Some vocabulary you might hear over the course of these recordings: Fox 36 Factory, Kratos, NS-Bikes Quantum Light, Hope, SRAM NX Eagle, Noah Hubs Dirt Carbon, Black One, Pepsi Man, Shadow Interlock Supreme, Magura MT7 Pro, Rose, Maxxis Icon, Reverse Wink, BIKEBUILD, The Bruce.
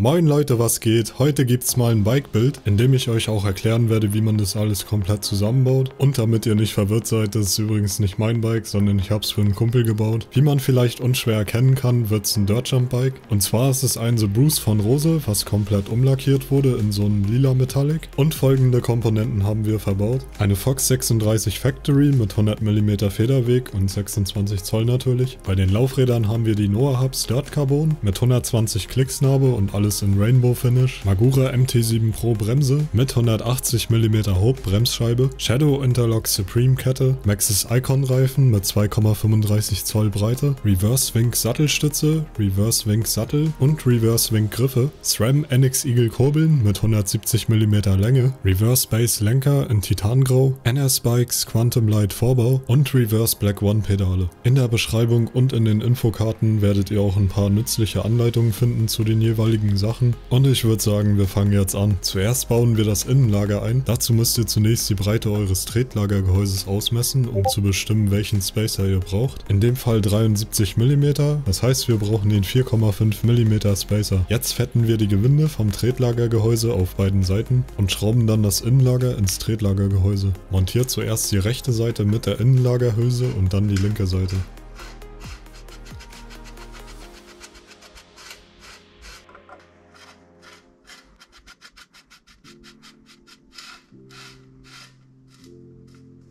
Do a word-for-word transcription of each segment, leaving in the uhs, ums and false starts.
Moin Leute, was geht? Heute gibt's mal ein Bike-Build, in dem ich euch auch erklären werde, wie man das alles komplett zusammenbaut. Und damit ihr nicht verwirrt seid, das ist übrigens nicht mein Bike, sondern ich hab's für einen Kumpel gebaut. Wie man vielleicht unschwer erkennen kann, wird's ein Dirtjump-Bike. Und zwar ist es ein The Bruce von Rose, was komplett umlackiert wurde in so einem lila Metallic. Und folgende Komponenten haben wir verbaut. Eine Fox sechsunddreißig Factory mit hundert Millimeter Federweg und sechsundzwanzig Zoll natürlich. Bei den Laufrädern haben wir die Noah Hubs Dirt Carbon mit hundertzwanzig Klicksnarbe und alles in Rainbow Finish, Magura M T sieben Pro Bremse mit hundertachtzig Millimeter Hope Bremsscheibe, Shadow Interlock Supreme Kette, Maxxis Icon Reifen mit zwei Komma fünfunddreißig Zoll Breite, Reverse Wink Sattelstütze, Reverse Wink Sattel und Reverse Wink Griffe, SRAM N X Eagle Kurbeln mit hundertsiebzig Millimeter Länge, Reverse Base Lenker in Titangrau, N S-Bikes Quantum Light Vorbau und Reverse Black One Pedale. In der Beschreibung und in den Infokarten werdet ihr auch ein paar nützliche Anleitungen finden zu den jeweiligen Sachen. Und ich würde sagen, wir fangen jetzt an. Zuerst bauen wir das Innenlager ein. Dazu müsst ihr zunächst die Breite eures Tretlagergehäuses ausmessen, um zu bestimmen, welchen Spacer ihr braucht. In dem Fall dreiundsiebzig Millimeter, das heißt, wir brauchen den vier Komma fünf Millimeter Spacer. Jetzt fetten wir die Gewinde vom Tretlagergehäuse auf beiden Seiten und schrauben dann das Innenlager ins Tretlagergehäuse. Montiert zuerst die rechte Seite mit der Innenlagerhülse und dann die linke Seite.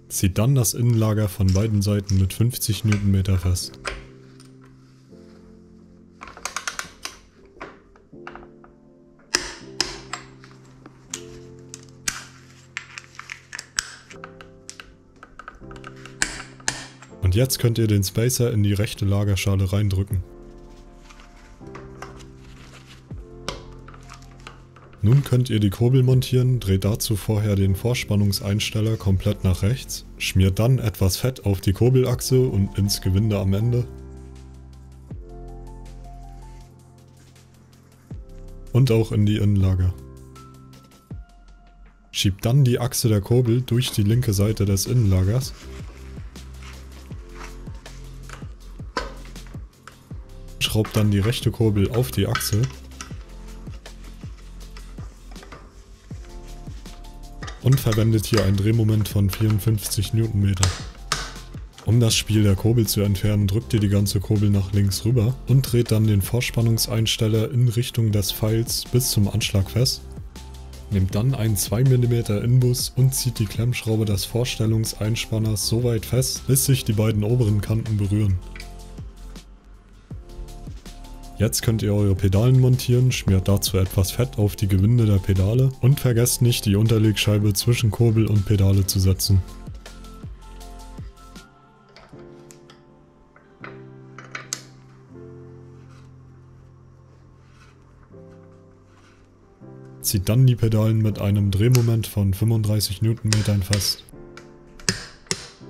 Zieht dann das Innenlager von beiden Seiten mit fünfzig Newtonmeter fest. Und jetzt könnt ihr den Spacer in die rechte Lagerschale reindrücken. Nun könnt ihr die Kurbel montieren, dreht dazu vorher den Vorspannungseinsteller komplett nach rechts, schmiert dann etwas Fett auf die Kurbelachse und ins Gewinde am Ende und auch in die Innenlager. Schiebt dann die Achse der Kurbel durch die linke Seite des Innenlagers . Schraubt dann die rechte Kurbel auf die Achse und verwendet hier ein Drehmoment von vierundfünfzig Newtonmeter. Um das Spiel der Kurbel zu entfernen, drückt ihr die ganze Kurbel nach links rüber und dreht dann den Vorspannungseinsteller in Richtung des Pfeils bis zum Anschlag fest. Nehmt dann einen zwei Millimeter Inbus und zieht die Klemmschraube des Vorstellungseinspanners so weit fest, bis sich die beiden oberen Kanten berühren. Jetzt könnt ihr eure Pedalen montieren, schmiert dazu etwas Fett auf die Gewinde der Pedale und vergesst nicht, die Unterlegscheibe zwischen Kurbel und Pedale zu setzen. Zieht dann die Pedalen mit einem Drehmoment von fünfunddreißig Newtonmetern fest.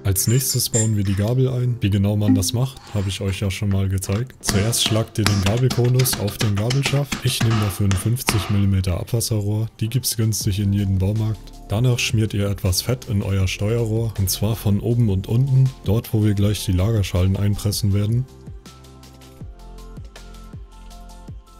Als nächstes bauen wir die Gabel ein. Wie genau man das macht, habe ich euch ja schon mal gezeigt. Zuerst schlagt ihr den Gabelkonus auf den Gabelschaft. Ich nehme dafür ein fünfzig Millimeter Abwasserrohr. Die gibt's günstig in jedem Baumarkt. Danach schmiert ihr etwas Fett in euer Steuerrohr. Und zwar von oben und unten, dort wo wir gleich die Lagerschalen einpressen werden.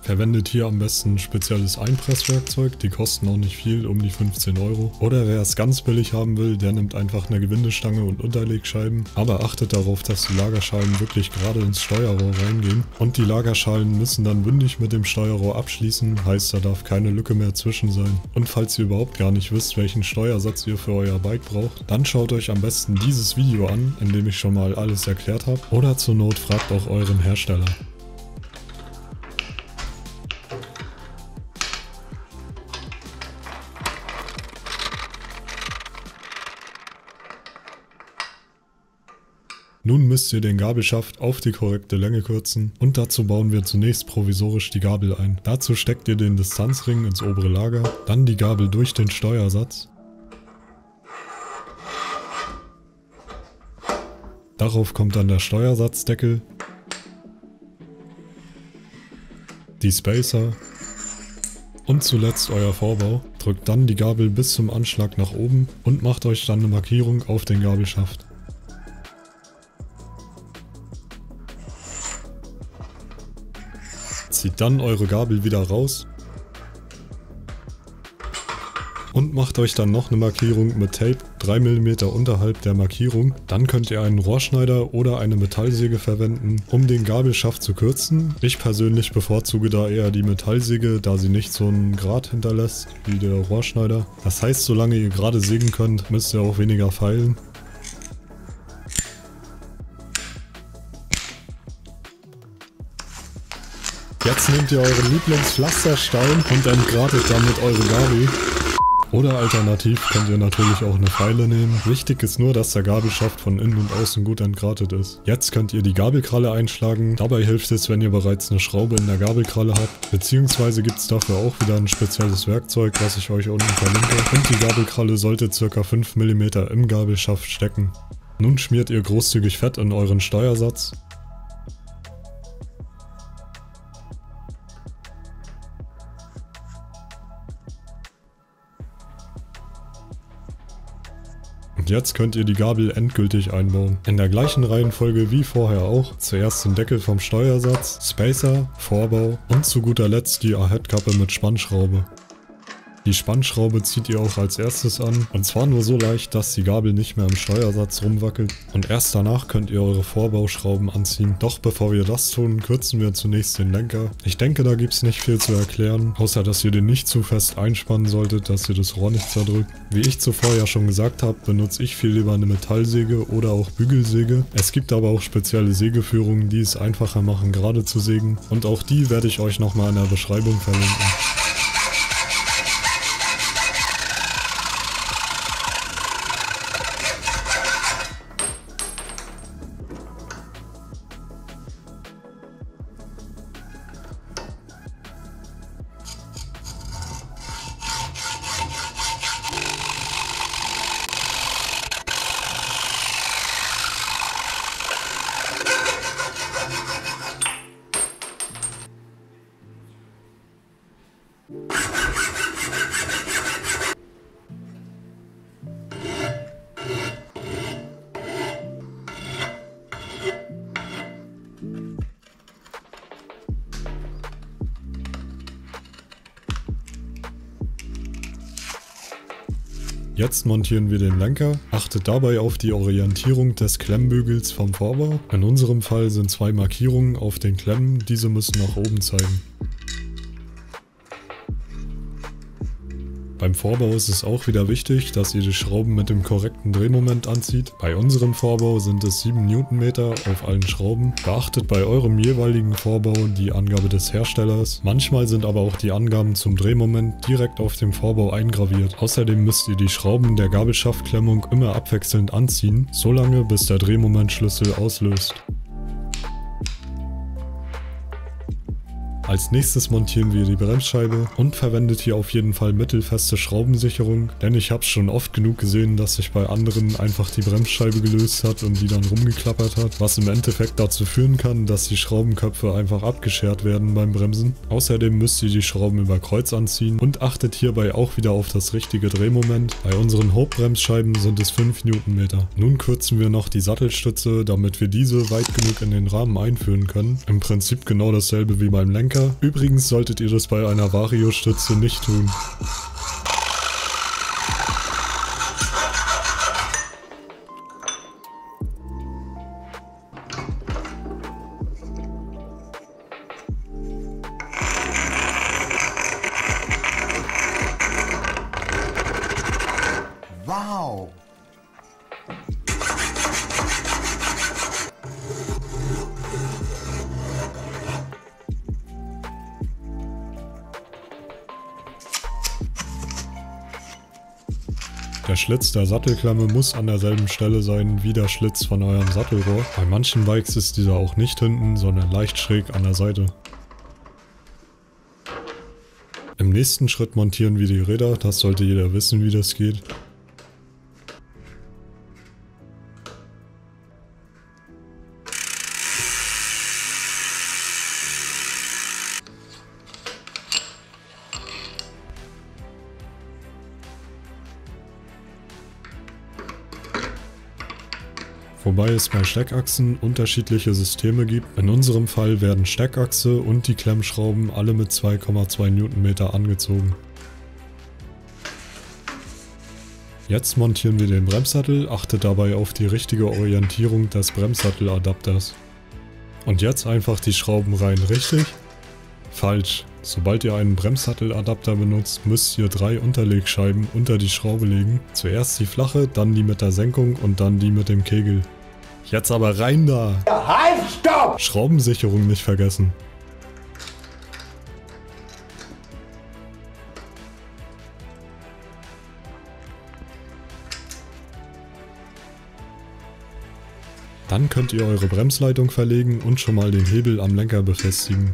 Verwendet hier am besten ein spezielles Einpresswerkzeug, die kosten auch nicht viel, um die fünfzehn Euro. Oder wer es ganz billig haben will, der nimmt einfach eine Gewindestange und Unterlegscheiben. Aber achtet darauf, dass die Lagerschalen wirklich gerade ins Steuerrohr reingehen. Und die Lagerschalen müssen dann bündig mit dem Steuerrohr abschließen, heißt, da darf keine Lücke mehr zwischen sein. Und falls ihr überhaupt gar nicht wisst, welchen Steuersatz ihr für euer Bike braucht, dann schaut euch am besten dieses Video an, in dem ich schon mal alles erklärt habe. Oder zur Not fragt auch euren Hersteller. Nun müsst ihr den Gabelschaft auf die korrekte Länge kürzen und dazu bauen wir zunächst provisorisch die Gabel ein. Dazu steckt ihr den Distanzring ins obere Lager, dann die Gabel durch den Steuersatz. Darauf kommt dann der Steuersatzdeckel, die Spacer und zuletzt euer Vorbau. Drückt dann die Gabel bis zum Anschlag nach oben und macht euch dann eine Markierung auf den Gabelschaft. Zieht dann eure Gabel wieder raus und macht euch dann noch eine Markierung mit Tape drei Millimeter unterhalb der Markierung. Dann könnt ihr einen Rohrschneider oder eine Metallsäge verwenden, um den Gabelschaft zu kürzen. Ich persönlich bevorzuge da eher die Metallsäge, da sie nicht so einen Grat hinterlässt wie der Rohrschneider. Das heißt, solange ihr gerade sägen könnt, müsst ihr auch weniger feilen. Jetzt nehmt ihr euren Lieblingspflasterstein und entgratet damit eure Gabel. Oder alternativ könnt ihr natürlich auch eine Feile nehmen. Wichtig ist nur, dass der Gabelschaft von innen und außen gut entgratet ist. Jetzt könnt ihr die Gabelkralle einschlagen. Dabei hilft es, wenn ihr bereits eine Schraube in der Gabelkralle habt. Beziehungsweise gibt es dafür auch wieder ein spezielles Werkzeug, was ich euch unten verlinke. Und die Gabelkralle sollte ca. fünf Millimeter im Gabelschaft stecken. Nun schmiert ihr großzügig Fett in euren Steuersatz. Jetzt könnt ihr die Gabel endgültig einbauen. In der gleichen Reihenfolge wie vorher auch. Zuerst den Deckel vom Steuersatz, Spacer, Vorbau und zu guter Letzt die Ahead-Kappe mit Spannschraube. Die Spannschraube zieht ihr auch als erstes an, und zwar nur so leicht, dass die Gabel nicht mehr im Steuersatz rumwackelt, und erst danach könnt ihr eure Vorbauschrauben anziehen. Doch bevor wir das tun, kürzen wir zunächst den Lenker. Ich denke, da gibt es nicht viel zu erklären, außer dass ihr den nicht zu fest einspannen solltet, dass ihr das Rohr nicht zerdrückt. Wie ich zuvor ja schon gesagt habe, benutze ich viel lieber eine Metallsäge oder auch Bügelsäge. Es gibt aber auch spezielle Sägeführungen, die es einfacher machen, gerade zu sägen, und auch die werde ich euch nochmal in der Beschreibung verlinken. Jetzt montieren wir den Lenker. Achtet dabei auf die Orientierung des Klemmbügels vom Vorbau. In unserem Fall sind zwei Markierungen auf den Klemmen, diese müssen nach oben zeigen. Beim Vorbau ist es auch wieder wichtig, dass ihr die Schrauben mit dem korrekten Drehmoment anzieht. Bei unserem Vorbau sind es sieben Newtonmeter auf allen Schrauben. Beachtet bei eurem jeweiligen Vorbau die Angabe des Herstellers. Manchmal sind aber auch die Angaben zum Drehmoment direkt auf dem Vorbau eingraviert. Außerdem müsst ihr die Schrauben der Gabelschaftklemmung immer abwechselnd anziehen, solange bis der Drehmomentschlüssel auslöst. Als nächstes montieren wir die Bremsscheibe und verwendet hier auf jeden Fall mittelfeste Schraubensicherung, denn ich habe schon oft genug gesehen, dass sich bei anderen einfach die Bremsscheibe gelöst hat und die dann rumgeklappert hat, was im Endeffekt dazu führen kann, dass die Schraubenköpfe einfach abgeschert werden beim Bremsen. Außerdem müsst ihr die Schrauben über Kreuz anziehen und achtet hierbei auch wieder auf das richtige Drehmoment. Bei unseren Hope-Bremsscheiben sind es fünf Newtonmeter. Nun kürzen wir noch die Sattelstütze, damit wir diese weit genug in den Rahmen einführen können. Im Prinzip genau dasselbe wie beim Lenker. Übrigens solltet ihr das bei einer Vario-Stütze nicht tun. Wow! Der Schlitz der Sattelklemme muss an derselben Stelle sein wie der Schlitz von eurem Sattelrohr. Bei manchen Bikes ist dieser auch nicht hinten, sondern leicht schräg an der Seite. Im nächsten Schritt montieren wir die Räder, das sollte jeder wissen, wie das geht. Wobei es bei Steckachsen unterschiedliche Systeme gibt. In unserem Fall werden Steckachse und die Klemmschrauben alle mit zwei Komma zwei Newtonmeter angezogen. Jetzt montieren wir den Bremssattel, achte dabei auf die richtige Orientierung des Bremssatteladapters. Und jetzt einfach die Schrauben rein, richtig? Falsch. Sobald ihr einen Bremssatteladapter benutzt, müsst ihr drei Unterlegscheiben unter die Schraube legen. Zuerst die flache, dann die mit der Senkung und dann die mit dem Kegel. Jetzt aber rein da! Halt, stopp! Schraubensicherung nicht vergessen. Dann könnt ihr eure Bremsleitung verlegen und schon mal den Hebel am Lenker befestigen.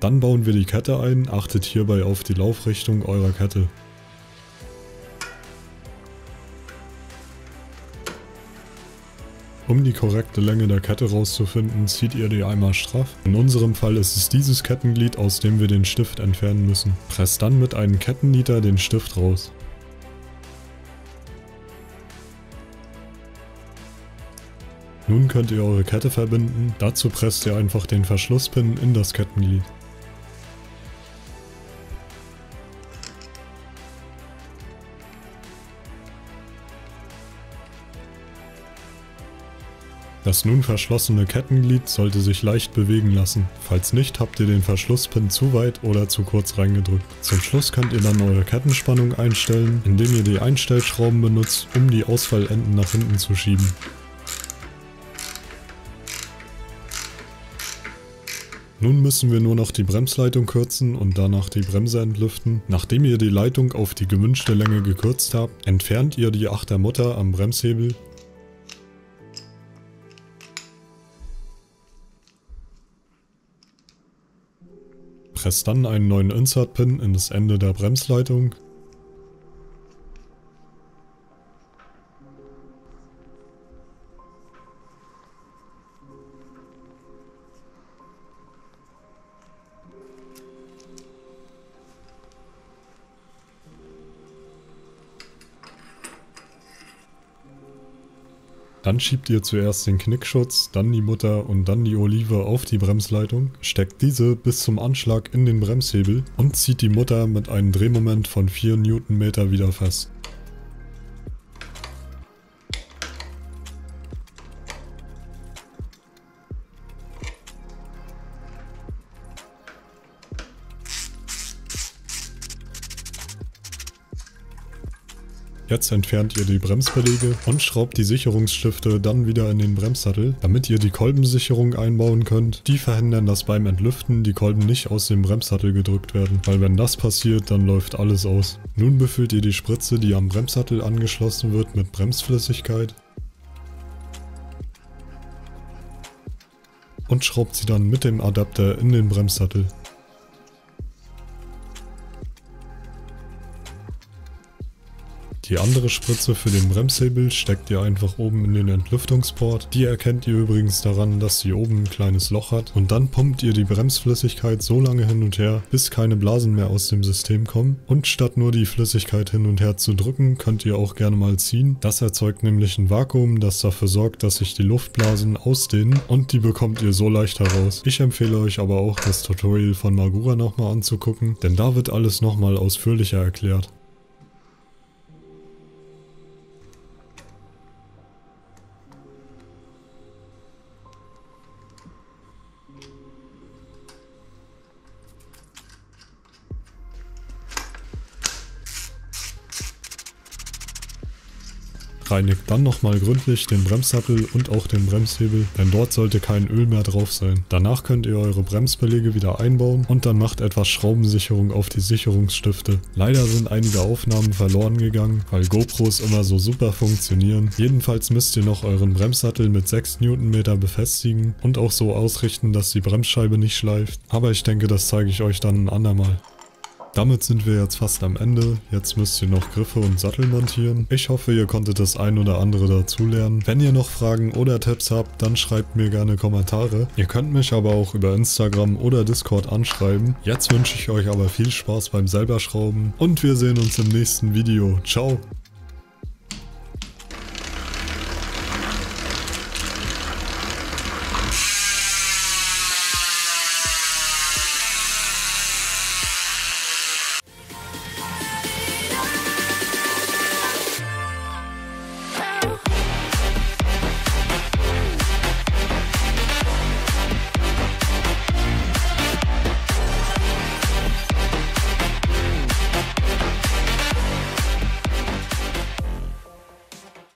Dann bauen wir die Kette ein, achtet hierbei auf die Laufrichtung eurer Kette. Um die korrekte Länge der Kette rauszufinden, zieht ihr die einmal straff. In unserem Fall ist es dieses Kettenglied, aus dem wir den Stift entfernen müssen. Presst dann mit einem Kettennieter den Stift raus. Nun könnt ihr eure Kette verbinden, dazu presst ihr einfach den Verschlusspin in das Kettenglied. Das nun verschlossene Kettenglied sollte sich leicht bewegen lassen. Falls nicht, habt ihr den Verschlusspin zu weit oder zu kurz reingedrückt. Zum Schluss könnt ihr dann eure Kettenspannung einstellen, indem ihr die Einstellschrauben benutzt, um die Ausfallenden nach hinten zu schieben. Nun müssen wir nur noch die Bremsleitung kürzen und danach die Bremse entlüften. Nachdem ihr die Leitung auf die gewünschte Länge gekürzt habt, entfernt ihr die Achtermutter am Bremshebel. Presst dann einen neuen Insert-Pin in das Ende der Bremsleitung. Dann schiebt ihr zuerst den Knickschutz, dann die Mutter und dann die Olive auf die Bremsleitung, steckt diese bis zum Anschlag in den Bremshebel und zieht die Mutter mit einem Drehmoment von vier Newtonmeter wieder fest. Jetzt entfernt ihr die Bremsbeläge und schraubt die Sicherungsstifte dann wieder in den Bremssattel, damit ihr die Kolbensicherung einbauen könnt. Die verhindern, dass beim Entlüften die Kolben nicht aus dem Bremssattel gedrückt werden, weil wenn das passiert, dann läuft alles aus. Nun befüllt ihr die Spritze, die am Bremssattel angeschlossen wird, mit Bremsflüssigkeit und schraubt sie dann mit dem Adapter in den Bremssattel. Die andere Spritze für den Bremshebel steckt ihr einfach oben in den Entlüftungsport. Die erkennt ihr übrigens daran, dass sie oben ein kleines Loch hat. Und dann pumpt ihr die Bremsflüssigkeit so lange hin und her, bis keine Blasen mehr aus dem System kommen. Und statt nur die Flüssigkeit hin und her zu drücken, könnt ihr auch gerne mal ziehen. Das erzeugt nämlich ein Vakuum, das dafür sorgt, dass sich die Luftblasen ausdehnen. Und die bekommt ihr so leicht heraus. Ich empfehle euch aber auch, das Tutorial von Magura nochmal anzugucken, denn da wird alles nochmal ausführlicher erklärt. Reinigt dann nochmal gründlich den Bremssattel und auch den Bremshebel, denn dort sollte kein Öl mehr drauf sein. Danach könnt ihr eure Bremsbeläge wieder einbauen und dann macht etwas Schraubensicherung auf die Sicherungsstifte. Leider sind einige Aufnahmen verloren gegangen, weil GoPros immer so super funktionieren. Jedenfalls müsst ihr noch euren Bremssattel mit sechs Newtonmeter befestigen und auch so ausrichten, dass die Bremsscheibe nicht schleift. Aber ich denke, das zeige ich euch dann ein andermal. Damit sind wir jetzt fast am Ende. Jetzt müsst ihr noch Griffe und Sattel montieren. Ich hoffe, ihr konntet das ein oder andere dazulernen. Wenn ihr noch Fragen oder Tipps habt, dann schreibt mir gerne Kommentare. Ihr könnt mich aber auch über Instagram oder Discord anschreiben. Jetzt wünsche ich euch aber viel Spaß beim selber Schrauben und wir sehen uns im nächsten Video. Ciao!